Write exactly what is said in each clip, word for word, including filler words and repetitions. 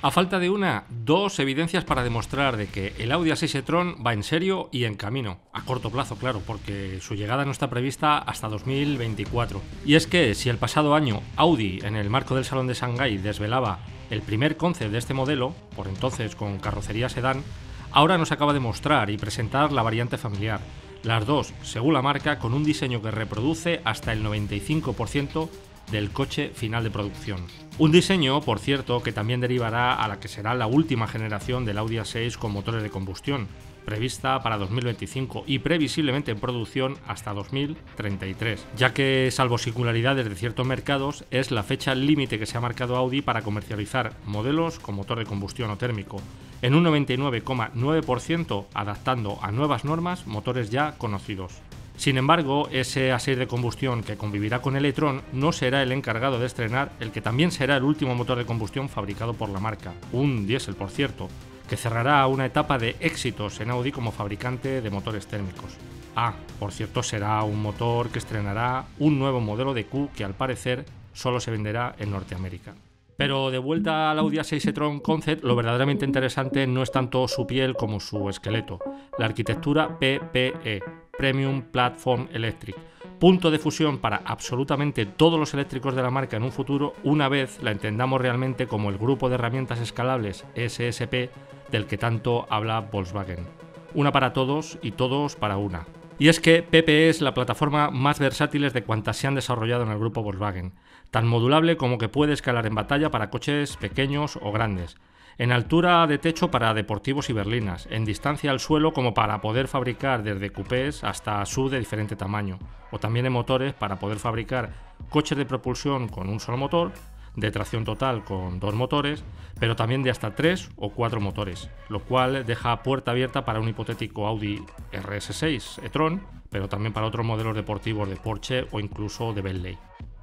A falta de una, dos evidencias para demostrar de que el Audi A seis e-tron va en serio y en camino, a corto plazo claro, porque su llegada no está prevista hasta dos mil veinticuatro. Y es que si el pasado año Audi, en el marco del Salón de Shanghái, desvelaba el primer concept de este modelo, por entonces con carrocería sedán, ahora nos acaba de mostrar y presentar la variante familiar, las dos, según la marca, con un diseño que reproduce hasta el noventa y cinco por ciento del coche final de producción. Un diseño, por cierto, que también derivará a la que será la última generación del Audi A seis con motores de combustión, prevista para dos mil veinticinco y previsiblemente en producción hasta dos mil treinta y tres, ya que, salvo singularidades de ciertos mercados, es la fecha límite que se ha marcado Audi para comercializar modelos con motor de combustión o térmico, en un noventa y nueve coma nueve por ciento adaptando a nuevas normas motores ya conocidos. Sin embargo, ese A seis de combustión que convivirá con el e-tron no será el encargado de estrenar el que también será el último motor de combustión fabricado por la marca, un diésel por cierto, que cerrará una etapa de éxitos en Audi como fabricante de motores térmicos. Ah, por cierto, será un motor que estrenará un nuevo modelo de Q que al parecer solo se venderá en Norteamérica. Pero de vuelta al Audi A seis e-tron Concept, lo verdaderamente interesante no es tanto su piel como su esqueleto, la arquitectura P P E, Premium Platform Electric, punto de fusión para absolutamente todos los eléctricos de la marca en un futuro, una vez la entendamos realmente como el grupo de herramientas escalables S S P del que tanto habla Volkswagen. Una para todos y todos para una. Y es que P P E es la plataforma más versátil de cuantas se han desarrollado en el grupo Volkswagen, tan modulable como que puede escalar en batalla para coches pequeños o grandes, en altura de techo para deportivos y berlinas, en distancia al suelo como para poder fabricar desde coupés hasta S U V de diferente tamaño, o también en motores para poder fabricar coches de propulsión con un solo motor, de tracción total con dos motores, pero también de hasta tres o cuatro motores, lo cual deja puerta abierta para un hipotético Audi R S seis e-tron, pero también para otros modelos deportivos de Porsche o incluso de Bentley.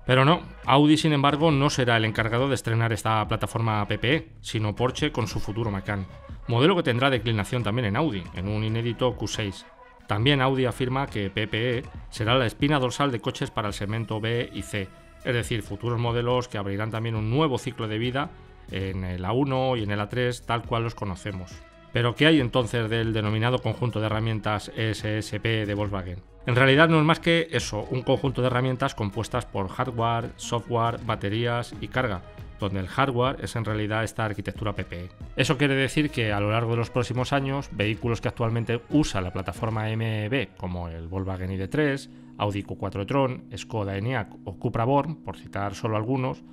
Pero no, Audi sin embargo no será el encargado de estrenar esta plataforma P P E, sino Porsche con su futuro Macan, modelo que tendrá declinación también en Audi, en un inédito Q seis. También Audi afirma que P P E será la espina dorsal de coches para el segmento B y C, es decir, futuros modelos que abrirán también un nuevo ciclo de vida en el A uno y en el A tres tal cual los conocemos. Pero ¿qué hay entonces del denominado conjunto de herramientas S S P de Volkswagen? En realidad no es más que eso, un conjunto de herramientas compuestas por hardware, software, baterías y carga, donde el hardware es en realidad esta arquitectura P P E. Eso quiere decir que a lo largo de los próximos años, vehículos que actualmente usa la plataforma M E B, como el Volkswagen I D tres, Audi Q cuatro e-tron, Skoda Enyaq o Cupra Born, por citar solo algunos,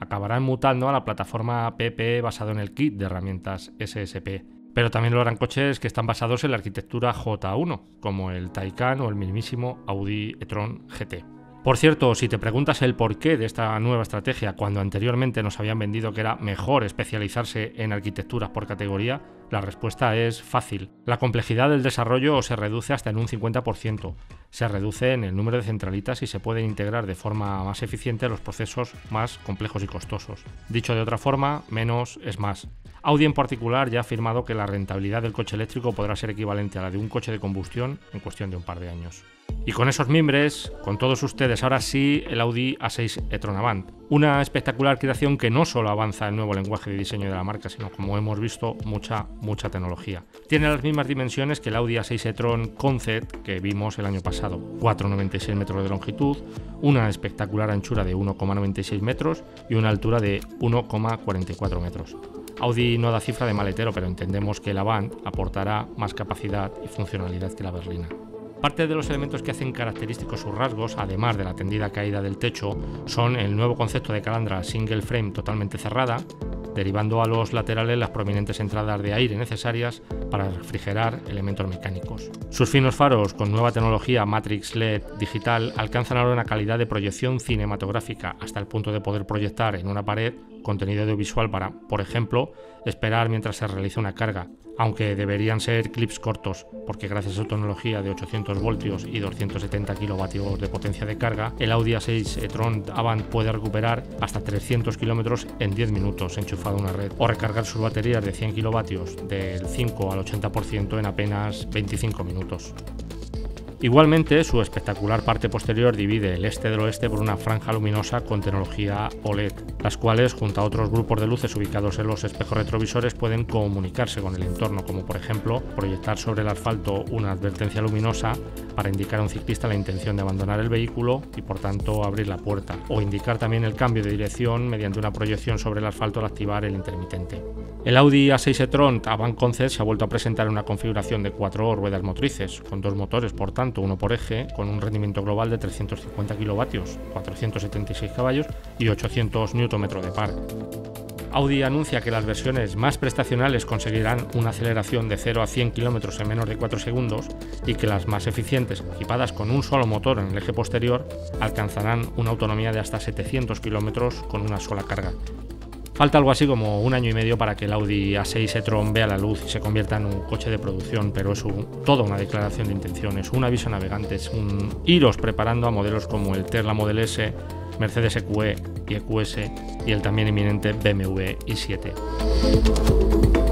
acabarán mutando a la plataforma P P E basado en el kit de herramientas S S P. Pero también lo harán coches que están basados en la arquitectura J uno, como el Taycan o el mismísimo Audi e-tron G T. Por cierto, si te preguntas el porqué de esta nueva estrategia cuando anteriormente nos habían vendido que era mejor especializarse en arquitecturas por categoría, la respuesta es fácil. La complejidad del desarrollo se reduce hasta en un cincuenta por ciento, se reduce en el número de centralitas y se pueden integrar de forma más eficiente los procesos más complejos y costosos. Dicho de otra forma, menos es más. Audi en particular ya ha afirmado que la rentabilidad del coche eléctrico podrá ser equivalente a la de un coche de combustión en cuestión de un par de años. Y con esos mimbres, con todos ustedes, ahora sí, el Audi A seis e-tron Avant. Una espectacular creación que no solo avanza el nuevo lenguaje de diseño de la marca, sino, como hemos visto, mucha, mucha tecnología. Tiene las mismas dimensiones que el Audi A seis e-tron Concept que vimos el año pasado. cuatro coma noventa y seis metros de longitud, una espectacular anchura de uno coma noventa y seis metros y una altura de uno coma cuarenta y cuatro metros. Audi no da cifra de maletero, pero entendemos que el Avant aportará más capacidad y funcionalidad que la berlina. Parte de los elementos que hacen característicos sus rasgos, además de la tendida caída del techo, son el nuevo concepto de calandra single frame totalmente cerrada, derivando a los laterales las prominentes entradas de aire necesarias para refrigerar elementos mecánicos. Sus finos faros con nueva tecnología Matrix L E D digital alcanzan ahora una calidad de proyección cinematográfica hasta el punto de poder proyectar en una pared contenido audiovisual para, por ejemplo, esperar mientras se realiza una carga, aunque deberían ser clips cortos, porque gracias a su tecnología de ochocientos voltios y doscientos setenta kilovatios de potencia de carga, el Audi A seis e-tron Avant puede recuperar hasta trescientos kilómetros en diez minutos enchufado a una red, o recargar sus baterías de cien kilovatios del cinco al ochenta por ciento en apenas veinticinco minutos. Igualmente, su espectacular parte posterior divide el este del oeste por una franja luminosa con tecnología O L E D, las cuales, junto a otros grupos de luces ubicados en los espejos retrovisores, pueden comunicarse con el entorno, como por ejemplo proyectar sobre el asfalto una advertencia luminosa para indicar a un ciclista la intención de abandonar el vehículo y por tanto abrir la puerta, o indicar también el cambio de dirección mediante una proyección sobre el asfalto al activar el intermitente. El Audi A seis e-tron Avant Concept se ha vuelto a presentar en una configuración de cuatro ruedas motrices, con dos motores, por tanto uno por eje, con un rendimiento global de trescientos cincuenta kilovatios, cuatrocientos setenta y seis caballos y ochocientos newton metros de par. Audi anuncia que las versiones más prestacionales conseguirán una aceleración de cero a cien kilómetros en menos de cuatro segundos y que las más eficientes, equipadas con un solo motor en el eje posterior, alcanzarán una autonomía de hasta setecientos kilómetros con una sola carga. Falta algo así como un año y medio para que el Audi A seis e-tron vea la luz y se convierta en un coche de producción, pero es un, toda una declaración de intenciones, un aviso a navegantes, un iros preparando a modelos como el Tesla Model S, Mercedes E Q E y E Q S y el también inminente B M W i siete.